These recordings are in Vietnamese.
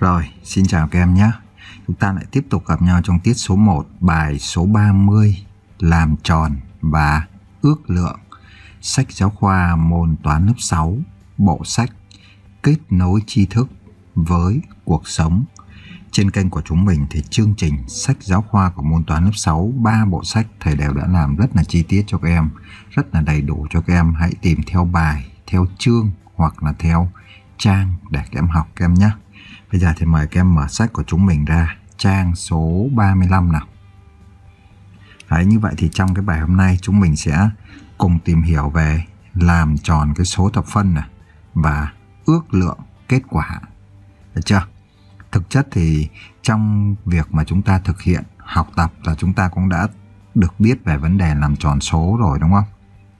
Rồi, xin chào các em nhé. Chúng ta lại tiếp tục gặp nhau trong tiết số 1, bài số 30, làm tròn và ước lượng. Sách giáo khoa môn toán lớp 6, bộ sách Kết nối tri thức với cuộc sống. Trên kênh của chúng mình thì chương trình sách giáo khoa của môn toán lớp 6, 3 bộ sách thầy đều đã làm rất là chi tiết cho các em, rất là đầy đủ cho các em. Hãy tìm theo bài, theo chương hoặc là theo trang để các em học các em nhé. Bây giờ thì mời các em mở sách của chúng mình ra trang số 35 nào. Đấy, như vậy thì trong cái bài hôm nay chúng mình sẽ cùng tìm hiểu về làm tròn cái số thập phân này và ước lượng kết quả. Được chưa? Thực chất thì trong việc mà chúng ta thực hiện học tập là chúng ta cũng đã được biết về vấn đề làm tròn số rồi đúng không?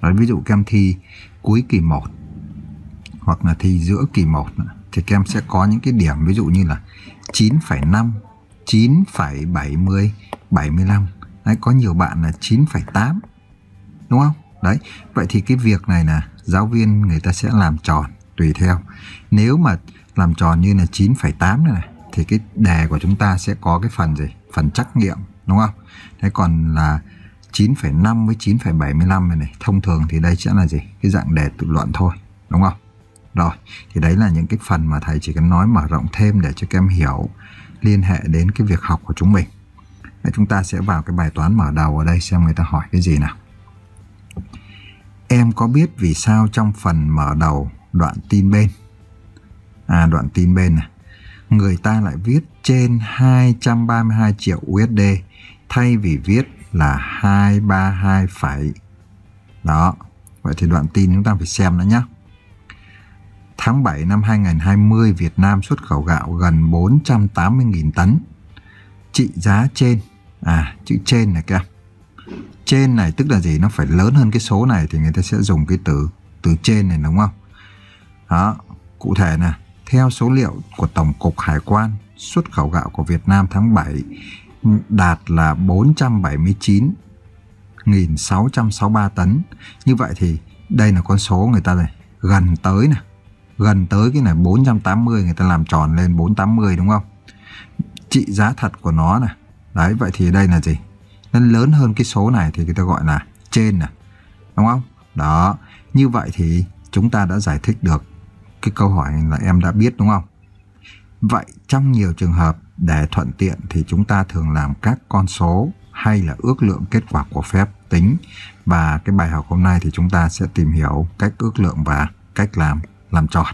Đấy, ví dụ các em thi cuối kỳ 1 hoặc là thi giữa kỳ 1 thì các em sẽ có những cái điểm ví dụ như là 9,5, 9,70, 75. Đấy, có nhiều bạn là 9,8 đúng không? Đấy, vậy thì cái việc này là giáo viên người ta sẽ làm tròn tùy theo. Nếu mà làm tròn như là 9,8 này, thì cái đề của chúng ta sẽ có cái phần gì? Phần trắc nghiệm đúng không? Thế còn là 9,5 với 9,75 này, thông thường thì đây sẽ là gì? Cái dạng đề tự luận thôi đúng không? Rồi, thì đấy là những cái phần mà thầy chỉ cần nói mở rộng thêm để cho các em hiểu liên hệ đến cái việc học của chúng mình. Đấy, chúng ta sẽ vào cái bài toán mở đầu ở đây xem người ta hỏi cái gì nào. Em có biết vì sao trong phần mở đầu đoạn tin bên, đoạn tin bên này, người ta lại viết trên 232 triệu USD thay vì viết là 232 phẩy. Đó, vậy thì đoạn tin chúng ta phải xem nữa nhé. Tháng 7 năm 2020, Việt Nam xuất khẩu gạo gần 480.000 tấn. Trị giá trên, chữ trên này kìa. Trên này tức là gì? Nó phải lớn hơn cái số này thì người ta sẽ dùng cái từ trên này đúng không? Đó, cụ thể nè, theo số liệu của Tổng cục Hải quan, xuất khẩu gạo của Việt Nam tháng 7 đạt là 479.663 tấn. Như vậy thì đây là con số người ta này, gần tới này. Gần tới cái này 480, người ta làm tròn lên 480 đúng không? Trị giá thật của nó này. Đấy, vậy thì đây là gì? Nó lớn hơn cái số này thì người ta gọi là trên này. Đúng không? Đó, như vậy thì chúng ta đã giải thích được cái câu hỏi là em đã biết đúng không? Vậy trong nhiều trường hợp để thuận tiện thì chúng ta thường làm các con số hay là ước lượng kết quả của phép tính. Và cái bài học hôm nay thì chúng ta sẽ tìm hiểu cách ước lượng và cách làm tròn.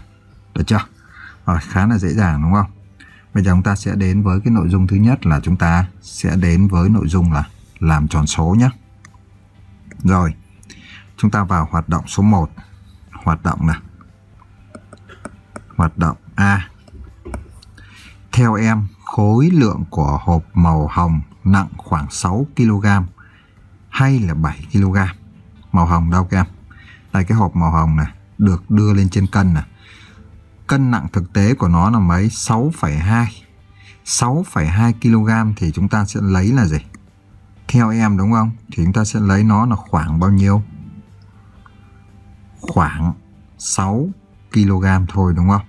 Được chưa? Rồi, khá là dễ dàng đúng không? Bây giờ chúng ta sẽ đến với cái nội dung thứ nhất là chúng ta sẽ đến với nội dung là làm tròn số nhé. Rồi, chúng ta vào hoạt động số 1. Hoạt động này. Hoạt động A. Theo em, khối lượng của hộp màu hồng nặng khoảng 6 kg hay là 7 kg? Màu hồng đâu các em? Đây cái hộp màu hồng này được đưa lên trên cân này. Cân nặng thực tế của nó là mấy? 6,2. 6,2 kg thì chúng ta sẽ lấy là gì? Theo em đúng không? Thì chúng ta sẽ lấy nó là khoảng bao nhiêu? Khoảng 6 kg thôi đúng không?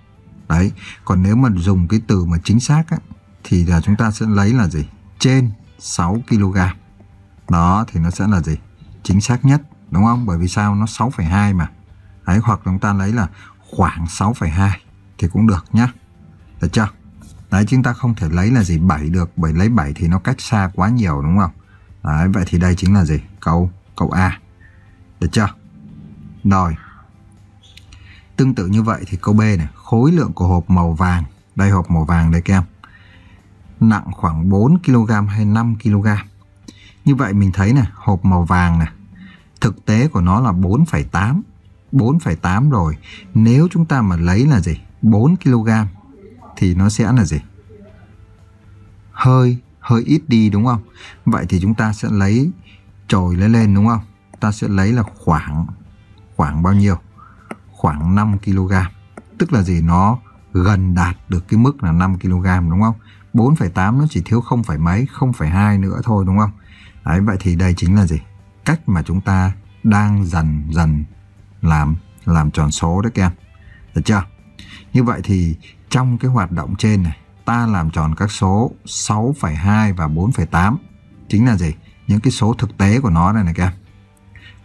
Đấy, còn nếu mà dùng cái từ mà chính xác á, thì là chúng ta sẽ lấy là gì? Trên 6 kg. Đó, thì nó sẽ là gì? Chính xác nhất đúng không? Bởi vì sao? Nó 6,2 mà. Đấy, hoặc chúng ta lấy là khoảng 6,2 thì cũng được nhá. Được chưa? Đấy, chúng ta không thể lấy là gì? 7 được, bởi lấy 7 thì nó cách xa quá nhiều đúng không? Đấy, vậy thì đây chính là gì? Câu A. Được chưa? Rồi. Tương tự như vậy thì câu B này, khối lượng của hộp màu vàng, đây hộp màu vàng đây các em, nặng khoảng 4 kg hay 5 kg. Như vậy mình thấy này, hộp màu vàng này, thực tế của nó là 4,8. 4,8 rồi, nếu chúng ta mà lấy là gì? 4 kg thì nó sẽ là gì? Hơi ít đi đúng không? Vậy thì chúng ta sẽ lấy trồi lên đúng không? Ta sẽ lấy là khoảng bao nhiêu? Khoảng 5 kg. Tức là gì? Nó gần đạt được cái mức là 5 kg đúng không? 4,8 nó chỉ thiếu 0, mấy, 0,2 nữa thôi đúng không? Đấy, vậy thì đây chính là gì? Cách mà chúng ta đang dần dần làm tròn số đấy các em. Được chưa? Như vậy thì trong cái hoạt động trên này ta làm tròn các số 6,2 và 4,8, chính là gì? Những cái số thực tế của nó đây này các em,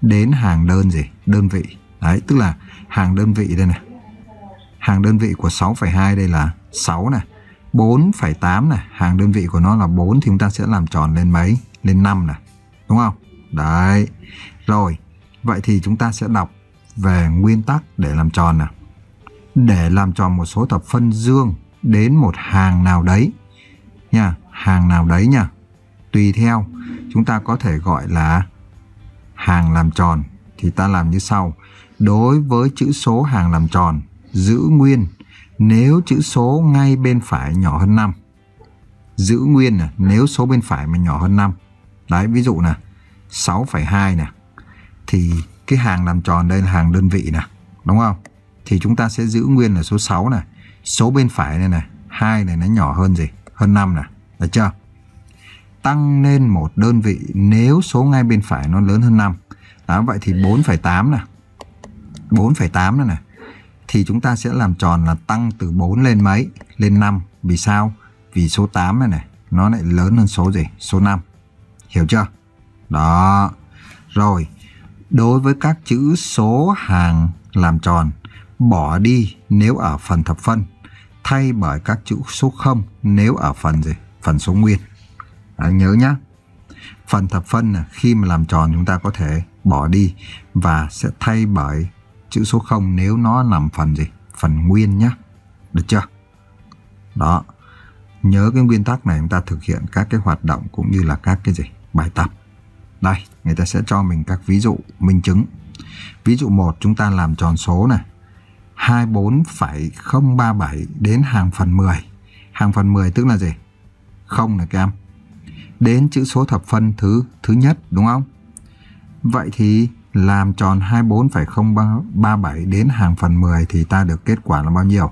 đến hàng đơn gì? Đơn vị. Đấy, tức là hàng đơn vị đây này. Hàng đơn vị của 6,2 đây là 6 này, 4,8 này, hàng đơn vị của nó là 4 thì chúng ta sẽ làm tròn lên mấy? Lên 5 này, đúng không? Đấy. Rồi, vậy thì chúng ta sẽ đọc về nguyên tắc để làm tròn nào. Để làm tròn một số thập phân dương đến một hàng nào đấy nha, hàng nào đấy nha. Tùy theo, chúng ta có thể gọi là hàng làm tròn thì ta làm như sau. Đối với chữ số hàng làm tròn, giữ nguyên nếu chữ số ngay bên phải nhỏ hơn 5. Giữ nguyên này, nếu số bên phải mà nhỏ hơn 5. Đấy, ví dụ là 6,2 nè, thì cái hàng làm tròn đây là hàng đơn vị nè, đúng không? Thì chúng ta sẽ giữ nguyên là số 6 này, số bên phải này này, 2 này nó nhỏ hơn gì? Hơn 5 này, được chưa? Tăng lên một đơn vị nếu số ngay bên phải nó lớn hơn 5. Đó, vậy thì 4,8 này, 4,8 này này, thì chúng ta sẽ làm tròn là tăng từ 4 lên mấy? Lên 5. Vì sao? Vì số 8 này này, nó lại lớn hơn số gì? Số 5. Hiểu chưa? Đó. Rồi, đối với các chữ số hàng làm tròn, bỏ đi nếu ở phần thập phân, thay bởi các chữ số 0 nếu ở phần gì? Phần số nguyên. Đấy, nhớ nhá. Phần thập phân là khi mà làm tròn chúng ta có thể bỏ đi và sẽ thay bởi chữ số 0 nếu nó nằm phần gì? Phần nguyên nhá. Được chưa? Đó. Nhớ cái nguyên tắc này chúng ta thực hiện các cái hoạt động cũng như là các cái gì? Bài tập. Đây, người ta sẽ cho mình các ví dụ minh chứng. Ví dụ 1, chúng ta làm tròn số này 24,037 đến hàng phần 10. Hàng phần 10 tức là gì? 0 này các em. Đến chữ số thập phân thứ nhất, đúng không? Vậy thì làm tròn 24,037 đến hàng phần 10 thì ta được kết quả là bao nhiêu?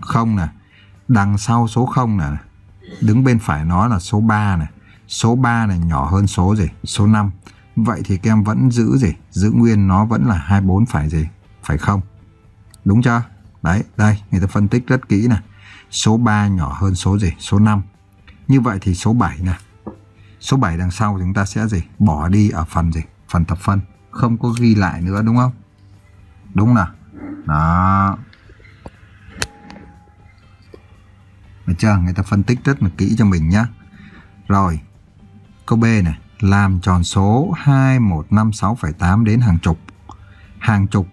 0 này. Đằng sau số 0 này, đứng bên phải nó là số 3 này. Số 3 này nhỏ hơn số gì? Số 5. Vậy thì các em vẫn giữ gì? Giữ nguyên, nó vẫn là 24 phải gì? Phải 0. Đúng chưa? Đấy, đây, người ta phân tích rất kỹ này. Số 3 nhỏ hơn số gì? Số 5. Như vậy thì số 7 này. Số 7 đằng sau chúng ta sẽ gì? Bỏ đi ở phần gì? Phần thập phân. Không có ghi lại nữa, đúng không? Đúng nào? Đó. Được chưa? Người ta phân tích rất là kỹ cho mình nhá. Rồi, câu B này. Làm tròn số 2156,8 đến hàng chục. Hàng chục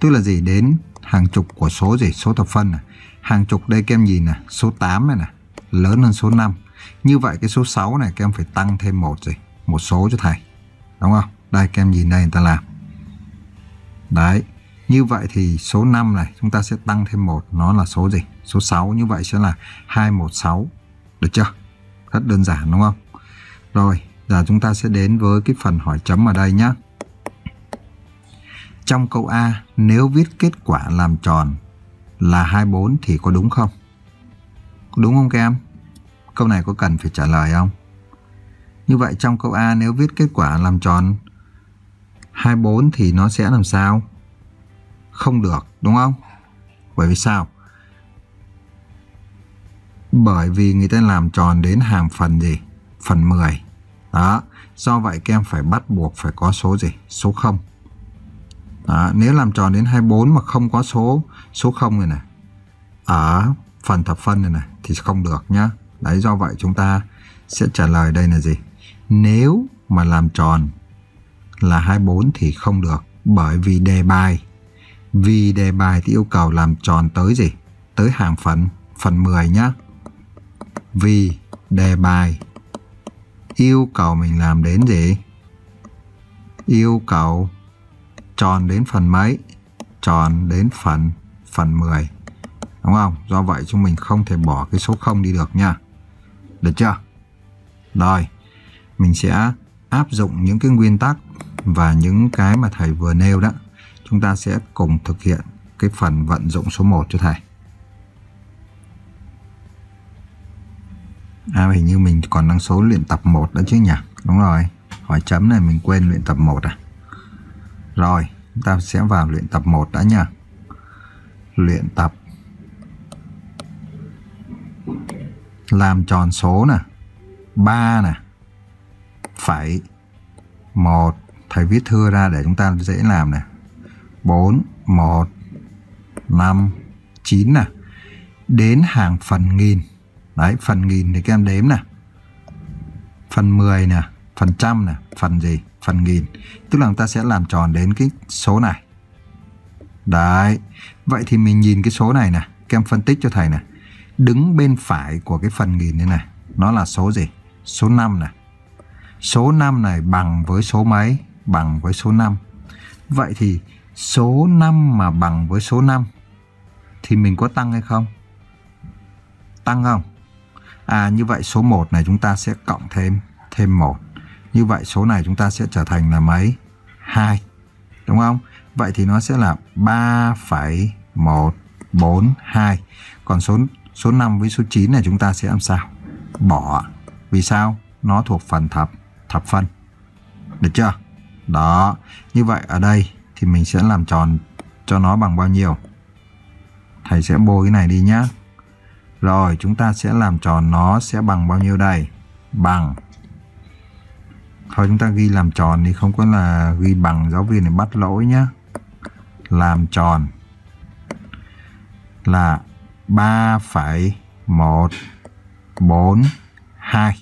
tức là gì? Đến hàng chục của số gì? Số thập phân này. Hàng chục đây các em nhìn này, số 8 này này, lớn hơn số 5. Như vậy cái số 6 này các em phải tăng thêm một gì? Một số cho thầy, đúng không? Đây các em nhìn đây người ta làm. Đấy, như vậy thì số 5 này chúng ta sẽ tăng thêm một, nó là số gì? Số 6, như vậy sẽ là 216. Được chưa? Rất đơn giản đúng không? Rồi, giờ chúng ta sẽ đến với cái phần hỏi chấm ở đây nhé. Trong câu A, nếu viết kết quả làm tròn là 24 thì có đúng không? Đúng không các em? Câu này có cần phải trả lời không? Như vậy trong câu A nếu viết kết quả làm tròn 24 thì nó sẽ làm sao? Không được, đúng không? Bởi vì sao? Bởi vì người ta làm tròn đến hàng phần gì? Phần 10. Đó, do vậy các em phải bắt buộc phải có số gì? Số 0. Đó, nếu làm tròn đến 24 mà không có số 0 này này, ở phần thập phân này này thì không được nhá. Đấy, do vậy chúng ta sẽ trả lời đây là gì? Nếu mà làm tròn là 24 thì không được, bởi vì đề bài thì yêu cầu làm tròn tới gì? Tới hàng phần 10 nhá. Vì đề bài yêu cầu mình làm đến gì? Yêu cầu tròn đến phần mấy? Tròn đến phần 10. Đúng không? Do vậy chúng mình không thể bỏ cái số 0 đi được nha. Được chưa? Rồi, mình sẽ áp dụng những cái nguyên tắc và những cái mà thầy vừa nêu đó. Chúng ta sẽ cùng thực hiện cái phần vận dụng số 1 cho thầy. À, hình như mình còn đang số luyện tập 1 đó chứ nhỉ? Đúng rồi, hỏi chấm này mình quên luyện tập 1 à? Rồi, chúng ta sẽ vào luyện tập 1 đã nha. Luyện tập làm tròn số nè, 3 nè, phẩy 1, thầy viết thưa ra để chúng ta dễ làm nè, 4, 1, 5, 9 nè, đến hàng phần nghìn. Đấy, phần nghìn thì các em đếm nè, phần 10 nè, phần trăm nè, phần gì, phần nghìn. Tức là chúng ta sẽ làm tròn đến cái số này. Đấy, vậy thì mình nhìn cái số này nè, các em phân tích cho thầy nè. Đứng bên phải của cái phần nghìn này này, nó là số gì? Số 5 này. Số 5 này bằng với số mấy? Bằng với số 5. Vậy thì số 5 mà bằng với số 5 thì mình có tăng hay không? Tăng không? À, như vậy số 1 này chúng ta sẽ cộng thêm 1. Như vậy số này chúng ta sẽ trở thành là mấy? 2. Đúng không? Vậy thì nó sẽ là 3,142. Còn số 5 với số 9 này chúng ta sẽ làm sao? Bỏ. Vì sao? Nó thuộc phần thập phân. Được chưa? Đó. Như vậy ở đây thì mình sẽ làm tròn cho nó bằng bao nhiêu? Thầy sẽ bôi cái này đi nhá. Rồi chúng ta sẽ làm tròn nó sẽ bằng bao nhiêu đây? Bằng. Thôi chúng ta ghi làm tròn thì không có là ghi bằng, giáo viên này bắt lỗi nhá. Làm tròn là 3,142.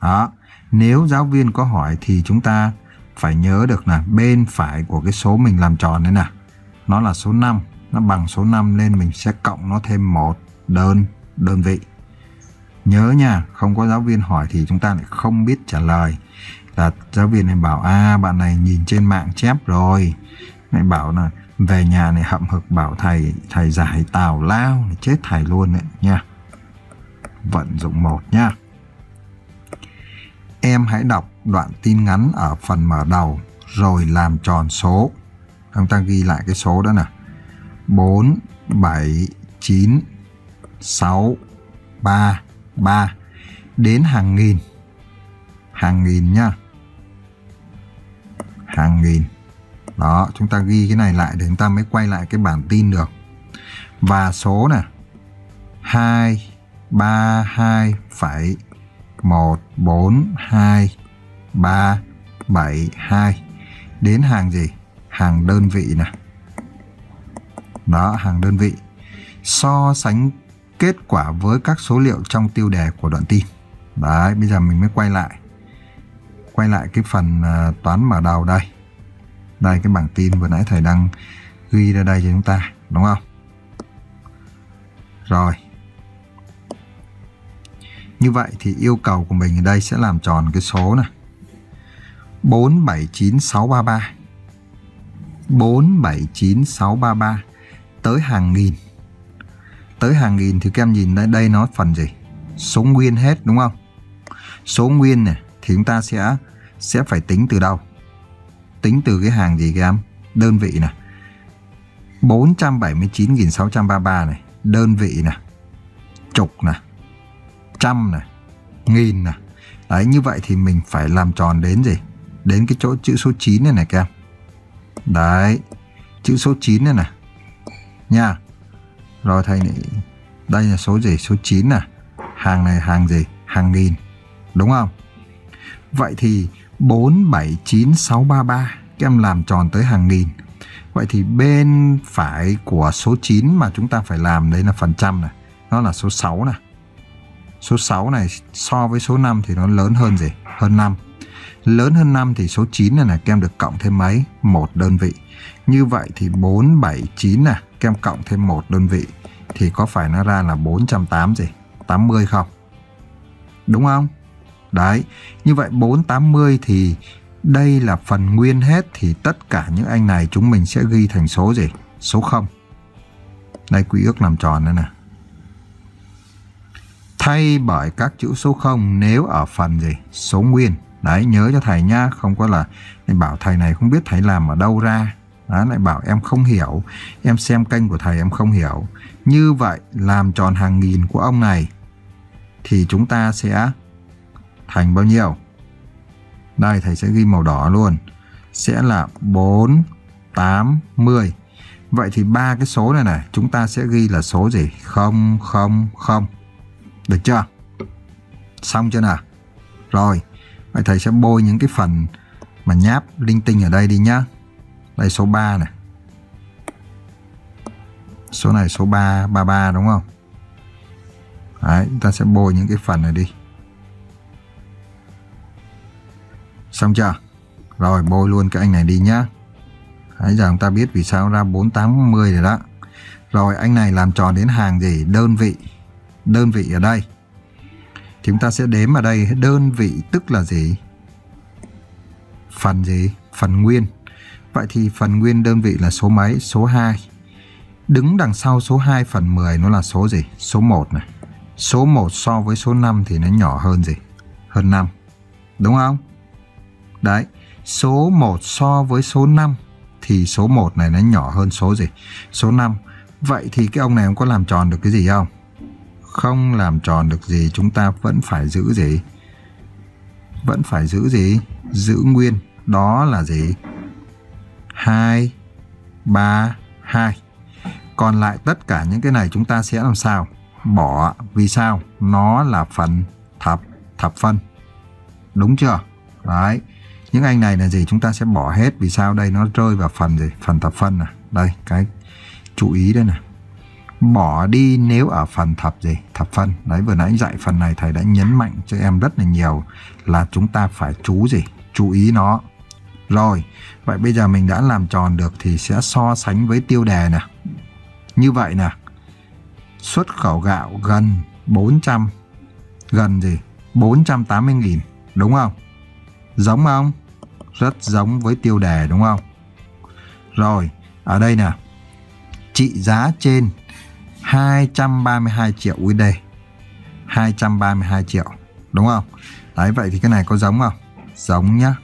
Đó. Nếu giáo viên có hỏi thì chúng ta phải nhớ được là bên phải của cái số mình làm tròn đấy nè, nó là số 5, nó bằng số 5 nên mình sẽ cộng nó thêm 1 đơn vị. Nhớ nha, không có giáo viên hỏi thì chúng ta lại không biết trả lời. Là giáo viên này bảo bạn này nhìn trên mạng chép rồi, lại bảo là về nhà này hậm hực bảo thầy giải tào lao, chết thầy luôn đấy nha. Vận dụng 1 nha. Em hãy đọc đoạn tin ngắn ở phần mở đầu rồi làm tròn số. Chúng ta ghi lại cái số đó nè. 4, 7, 9, 6, 3, 3. Đến hàng nghìn. Hàng nghìn nhá. Hàng nghìn. Đó, chúng ta ghi cái này lại để chúng ta mới quay lại cái bản tin được. Và số nè. 232,142,372. Đến hàng gì? Hàng đơn vị nè. Đó, hàng đơn vị. So sánh kết quả với các số liệu trong tiêu đề của đoạn tin. Đấy, bây giờ mình mới quay lại cái phần toán mở đầu đây. Đây, cái bảng tin vừa nãy thầy đang ghi ra đây cho chúng ta, đúng không? Rồi. Như vậy thì yêu cầu của mình ở đây sẽ làm tròn cái số này. 479633. 479633 tới hàng nghìn. Tới hàng nghìn thì các em nhìn đây nó phần gì? Số nguyên hết, đúng không? Số nguyên này thì chúng ta sẽ phải tính từ đâu? Tính từ cái hàng gì các em? Đơn vị này. 479.633 này, đơn vị này, chục này, trăm này, nghìn này. Đấy, như vậy thì mình phải làm tròn đến gì? Đến cái chỗ chữ số 9 này này các em. Đấy, chữ số 9 này này nha. Rồi thầy này, đây là số gì? Số 9 này, hàng gì? Hàng nghìn, đúng không? Vậy thì 479633 các em làm tròn tới hàng nghìn. Vậy thì bên phải của số 9 mà chúng ta phải làm đấy là phần trăm này, nó là số 6 này. Số 6 này so với số 5 thì nó lớn hơn gì? Hơn 5. Lớn hơn 5 thì số 9 này các em được cộng thêm mấy? 1 đơn vị. Như vậy thì 479 này, các em cộng thêm 1 đơn vị thì có phải nó ra là 480 không? Đúng không? Đấy, như vậy 480 thì đây là phần nguyên hết thì tất cả những anh này chúng mình sẽ ghi thành số gì? Số 0. Đây, quy ước làm tròn đây nè. Thay bởi các chữ số 0 nếu ở phần gì? Số nguyên. Đấy, nhớ cho thầy nhá, không có là lại bảo thầy này không biết thầy làm ở đâu ra. Đó, lại bảo em không hiểu, em xem kênh của thầy em không hiểu. Như vậy làm tròn hàng nghìn của ông này thì chúng ta sẽ thành bao nhiêu? Đây, thầy sẽ ghi màu đỏ luôn. Sẽ là 480. Vậy thì ba cái số này này chúng ta sẽ ghi là số gì? 000. Được chưa? Xong chưa nào? Rồi, vậy thầy sẽ bôi những cái phần mà nháp linh tinh ở đây đi nhá. Đây số 3 này. Số này số 3, 33 đúng không? Đấy, chúng ta sẽ bôi những cái phần này đi. Xong chưa? Rồi, bôi luôn cái anh này đi nhá. Đấy, giờ chúng ta biết vì sao ra 480 rồi đó. Rồi, anh này làm tròn đến hàng gì? Đơn vị. Đơn vị ở đây thì chúng ta sẽ đếm ở đây. Đơn vị tức là gì? Phần gì? Phần nguyên. Vậy thì phần nguyên đơn vị là số mấy? Số 2. Đứng đằng sau số 2 phần 10 nó là số gì? Số 1 này. Số 1 so với số 5 thì nó nhỏ hơn gì? Hơn 5. Đúng không? Đấy. Số 1 so với số 5 thì số 1 này nó nhỏ hơn số gì? Số 5. Vậy thì cái ông này không có làm tròn được cái gì không? Không làm tròn được gì, chúng ta vẫn phải giữ gì? Vẫn phải giữ gì? Giữ nguyên. Đó là gì? 2, 3, 2. Còn lại tất cả những cái này chúng ta sẽ làm sao? Bỏ. Vì sao? Nó là phần thập, thập phân. Đúng chưa? Đấy. Những anh này là gì? Chúng ta sẽ bỏ hết. Vì sao? Đây nó rơi vào phần gì? Phần thập phân này. Đây, cái chú ý đây này. Bỏ đi nếu ở phần thập gì? Thập phân. Đấy, vừa nãy dạy phần này thầy đã nhấn mạnh cho em rất là nhiều là chúng ta phải chú gì? Chú ý nó. Rồi, vậy bây giờ mình đã làm tròn được thì sẽ so sánh với tiêu đề nè. Như vậy nè, xuất khẩu gạo gần 400, gần gì? 480.000, đúng không? Giống không? Rất giống với tiêu đề đúng không? Rồi, ở đây nè, trị giá trên 232 triệu USD. 232 triệu, đúng không? Đấy, vậy thì cái này có giống không? Giống nhá.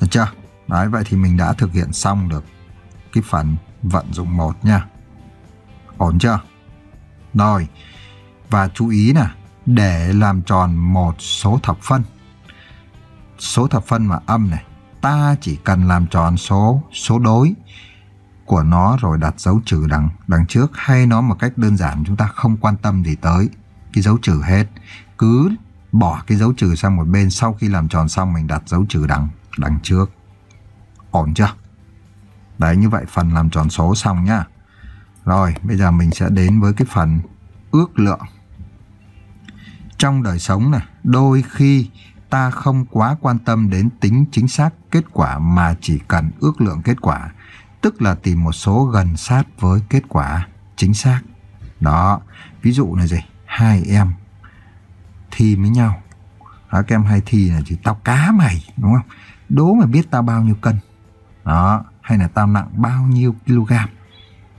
Được chưa? Đấy, vậy thì mình đã thực hiện xong được cái phần vận dụng 1 nha. Ổn chưa? Rồi. Và chú ý nè, để làm tròn một số thập phân. Số thập phân mà âm này, ta chỉ cần làm tròn số đối của nó rồi đặt dấu trừ đằng trước, hay nó một cách đơn giản chúng ta không quan tâm gì tới cái dấu trừ hết. Cứ bỏ cái dấu trừ sang một bên, sau khi làm tròn xong mình đặt dấu trừ đằng trước. Ổn chưa? Đấy, như vậy phần làm tròn số xong nhá. Rồi, bây giờ mình sẽ đến với cái phần ước lượng. Trong đời sống này, đôi khi ta không quá quan tâm đến tính chính xác kết quả mà chỉ cần ước lượng kết quả, tức là tìm một số gần sát với kết quả chính xác. Đó, ví dụ là gì? Hai em thi với nhau. Đó, các em hay thi là gì? Tao cá mày, đúng không? Đố mà biết tao bao nhiêu cân. Đó, hay là tao nặng bao nhiêu kg,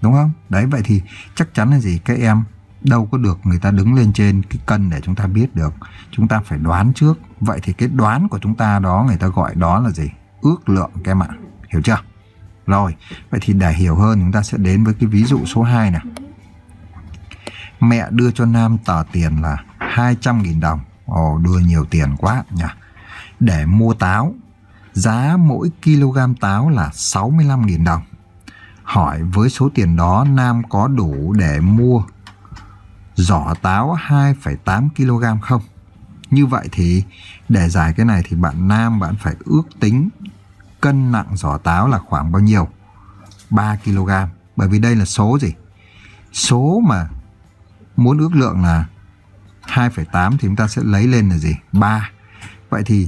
đúng không? Đấy, vậy thì chắc chắn là gì? Các em đâu có được người ta đứng lên trên cái cân để chúng ta biết được. Chúng ta phải đoán trước. Vậy thì cái đoán của chúng ta đó, người ta gọi đó là gì? Ước lượng các em ạ. Hiểu chưa? Rồi, vậy thì để hiểu hơn chúng ta sẽ đến với cái ví dụ số 2 này. Mẹ đưa cho Nam tờ tiền là 200.000 đồng. Ồ, đưa nhiều tiền quá nhỉ. Để mua táo. Giá mỗi kg táo là 65.000 đồng. Hỏi với số tiền đó Nam có đủ để mua giỏ táo 2,8 kg không? Như vậy thì để giải cái này thì bạn Nam phải ước tính cân nặng giỏ táo là khoảng bao nhiêu? 3 kg. Bởi vì đây là số gì? Số mà muốn ước lượng là 2,8 thì chúng ta sẽ lấy lên là gì? 3. Vậy thì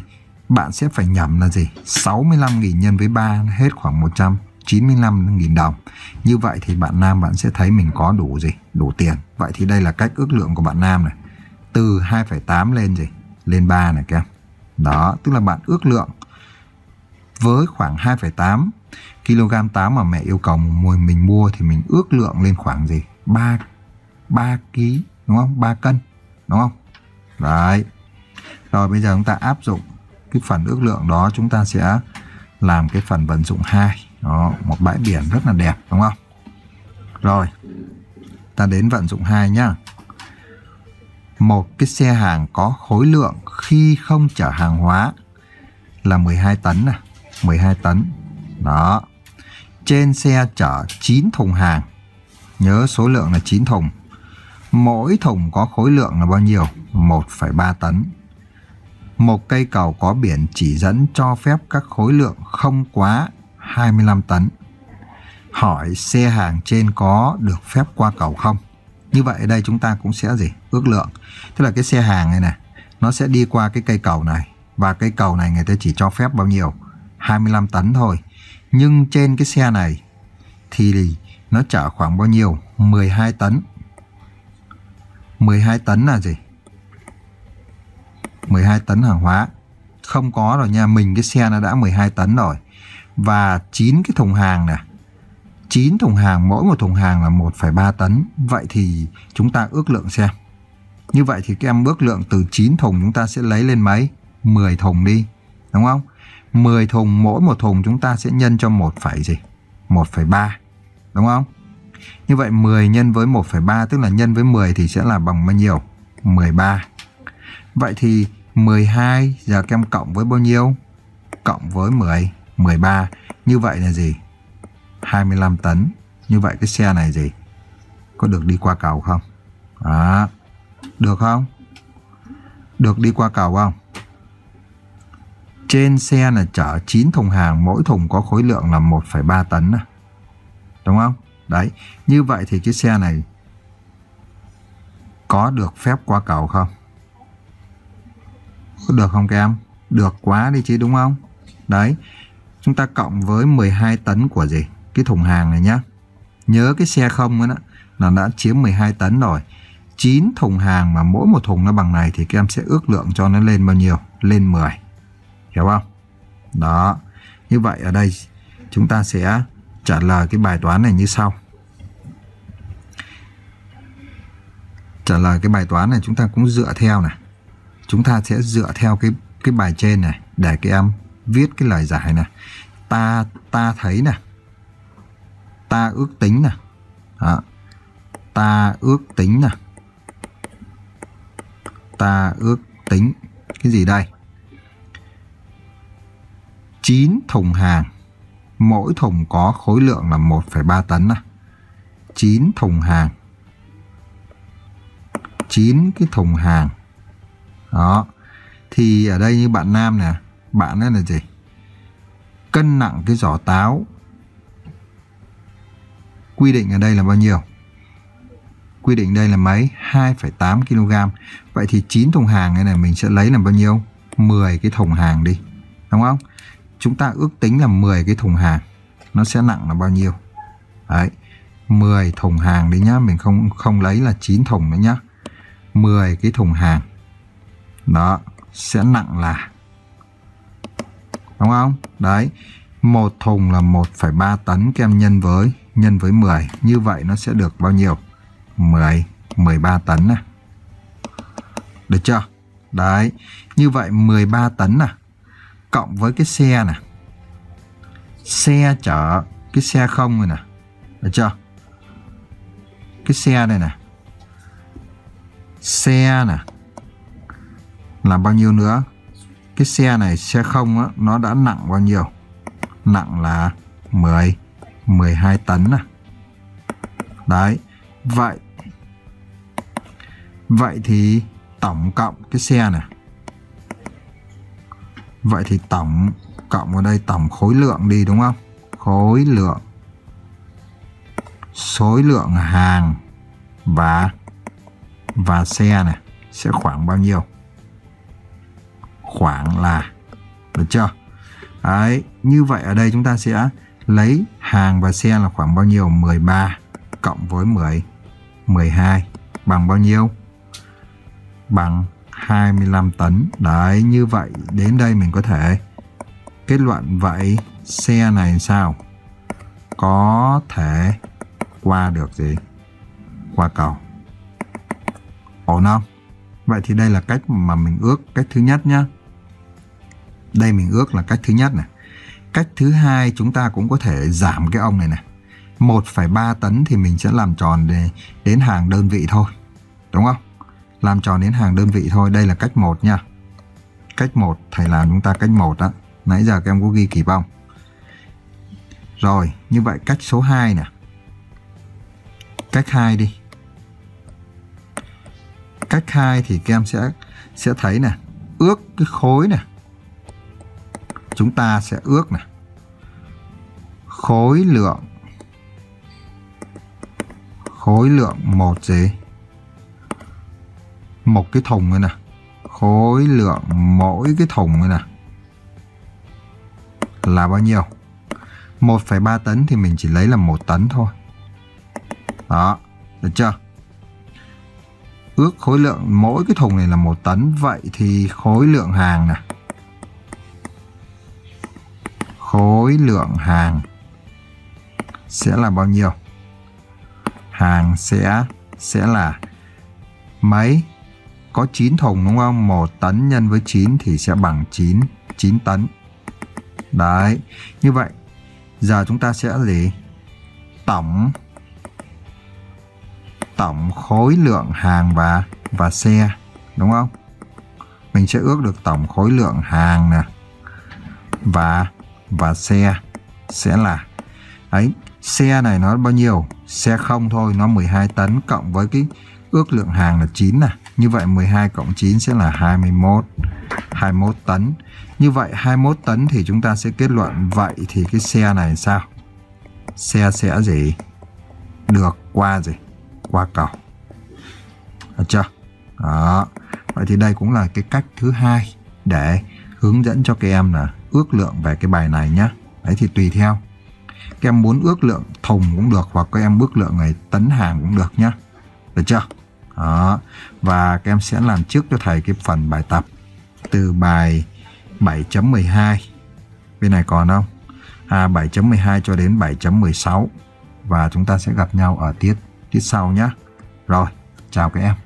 bạn sẽ phải nhẩm là gì? 65.000 nhân với 3 hết khoảng 195.000 đồng. Như vậy thì bạn Nam bạn sẽ thấy mình có đủ gì? Đủ tiền. Vậy thì đây là cách ước lượng của bạn Nam này. Từ 2,8 lên gì? Lên 3 này các em. Đó, tức là bạn ước lượng với khoảng 2,8 kg táo mà mẹ yêu cầu mình mua thì mình ước lượng lên khoảng gì? 3 kg, đúng không? 3 cân, đúng không? Đấy. Rồi bây giờ chúng ta áp dụng cái phần ước lượng đó, chúng ta sẽ làm cái phần vận dụng 2. Đó, một bãi biển rất là đẹp, đúng không? Rồi, ta đến vận dụng 2 nhá. Một cái xe hàng có khối lượng khi không chở hàng hóa là 12 tấn này. 12 tấn. Đó. Trên xe chở 9 thùng hàng. Nhớ số lượng là 9 thùng. Mỗi thùng có khối lượng là bao nhiêu? 1,3 tấn. Một cây cầu có biển chỉ dẫn cho phép các khối lượng không quá 25 tấn. Hỏi xe hàng trên có được phép qua cầu không? Như vậy ở đây chúng ta cũng sẽ gì? Ước lượng. Tức là cái xe hàng này này, nó sẽ đi qua cái cây cầu này. Và cây cầu này người ta chỉ cho phép bao nhiêu? 25 tấn thôi. Nhưng trên cái xe này thì nó chở khoảng bao nhiêu? 12 tấn. 12 tấn là gì? 12 tấn hàng hóa. Không có rồi nha, mình cái xe nó đã 12 tấn rồi. Và 9 cái thùng hàng này, 9 thùng hàng, mỗi một thùng hàng là 1,3 tấn. Vậy thì chúng ta ước lượng xem. Như vậy thì các em ước lượng từ 9 thùng chúng ta sẽ lấy lên mấy? 10 thùng đi, đúng không? 10 thùng, mỗi một thùng chúng ta sẽ nhân cho 1,3, đúng không? Như vậy 10 nhân với 1,3 tức là nhân với 10 thì sẽ là bằng bao nhiêu? 13. Vậy thì 12 giờ các em cộng với bao nhiêu? Cộng với 10, 13. Như vậy là gì? 25 tấn. Như vậy cái xe này gì? Có được đi qua cầu không? Đó. Được không? Được đi qua cầu không? Trên xe là chở 9 thùng hàng, mỗi thùng có khối lượng là 1,3 tấn. Đúng không? Đấy. Như vậy thì cái xe này có được phép qua cầu không? Có được không các em? Được quá đi chứ, đúng không? Đấy. Chúng ta cộng với 12 tấn của gì? Cái thùng hàng này nhá. Nhớ cái xe không đó, nó đã chiếm 12 tấn rồi. 9 thùng hàng mà mỗi một thùng nó bằng này thì các em sẽ ước lượng cho nó lên bao nhiêu? Lên 10. Hiểu không? Đó. Như vậy ở đây chúng ta sẽ trả lời cái bài toán này như sau. Trả lời cái bài toán này chúng ta cũng dựa theo này. Chúng ta sẽ dựa theo cái bài trên này để các em viết cái lời giải này. Ta thấy này. Ta ước tính này. Đó. Ta ước tính này. Ta ước tính cái gì đây? 9 thùng hàng, mỗi thùng có khối lượng là 1,3 tấn này. 9 thùng hàng, 9 cái thùng hàng. Đó. Thì ở đây như bạn Nam nè, bạn ấy là gì? Cân nặng cái giỏ táo. Quy định ở đây là bao nhiêu? Quy định đây là mấy? 2,8 kg. Vậy thì 9 thùng hàng này mình sẽ lấy là bao nhiêu? 10 cái thùng hàng đi. Đúng không? Chúng ta ước tính là 10 cái thùng hàng nó sẽ nặng là bao nhiêu? Đấy. 10 thùng hàng đấy nhá, mình không lấy là 9 thùng nữa nhá. 10 cái thùng hàng. Đó, sẽ nặng là, đúng không? Đấy. Một thùng là 1,3 tấn, các em nhân với 10, như vậy nó sẽ được bao nhiêu? 13 tấn này. Được chưa? Đấy. Như vậy 13 tấn này cộng với cái xe này, xe chở cái xe không rồi nè, được chưa? Cái xe đây nè, xe nè là bao nhiêu nữa? Cái xe này, xe không á, nó đã nặng bao nhiêu? Nặng là 12 tấn nè. Đấy. Vậy thì tổng cộng cái xe này, vậy thì tổng cộng ở đây tổng khối lượng đi, đúng không? Khối lượng, số lượng hàng và xe này sẽ khoảng bao nhiêu? Khoảng là, được chưa? Đấy. Như vậy ở đây chúng ta sẽ lấy hàng và xe là khoảng bao nhiêu? 13 cộng với 12 bằng bao nhiêu? Bằng 25 tấn. Đấy. Như vậy đến đây mình có thể kết luận vậy xe này sao? Có thể qua được gì? Qua cầu. Ổn không? Vậy thì đây là cách mà mình ước, cách thứ nhất nhá. Đây mình ước là cách thứ nhất này. Cách thứ hai chúng ta cũng có thể giảm cái ông này này. 1,3 tấn thì mình sẽ làm tròn đến hàng đơn vị thôi, đúng không? Làm tròn đến hàng đơn vị thôi. Đây là cách 1 nha. Cách 1, thầy làm chúng ta cách 1 đó. Nãy giờ các em có ghi kịp không? Rồi, như vậy cách số 2 nè. Cách 2 đi. cách 2 thì các em sẽ thấy này, ước cái khối này. Chúng ta sẽ ước này. Khối lượng một gì? Một cái thùng này nè. Khối lượng mỗi cái thùng này nè là bao nhiêu? 1,3 tấn thì mình chỉ lấy là 1 tấn thôi. Đó, được chưa? Ước khối lượng mỗi cái thùng này là 1 tấn. Vậy thì khối lượng hàng nè. Khối lượng hàng sẽ là bao nhiêu? Hàng sẽ là mấy? Có 9 thùng đúng không? 1 tấn nhân với 9 thì sẽ bằng 9 tấn. Đấy, như vậy giờ chúng ta sẽ gì? Tổng khối lượng hàng và xe, đúng không? Mình sẽ ước được tổng khối lượng hàng nè và xe sẽ là ấy, xe này nó bao nhiêu? Xe không thôi, nó 12 tấn cộng với cái ước lượng hàng là 9 nè. Như vậy 12 cộng 9 sẽ là 21 tấn. Như vậy 21 tấn thì chúng ta sẽ kết luận vậy thì cái xe này sao? Xe sẽ gì? Được qua gì? Qua cầu. Được chưa? Đó. Vậy thì đây cũng là cái cách thứ hai để hướng dẫn cho các em là ước lượng về cái bài này nhé. Đấy thì tùy theo các em muốn ước lượng thùng cũng được, hoặc các em ước lượng ngày tấn hàng cũng được nhé. Được chưa? Đó. Và các em sẽ làm trước cho thầy cái phần bài tập từ bài 7.12. Bên này còn không? 7.12 cho đến 7.16. Và chúng ta sẽ gặp nhau ở tiết sau nhé. Rồi, chào các em.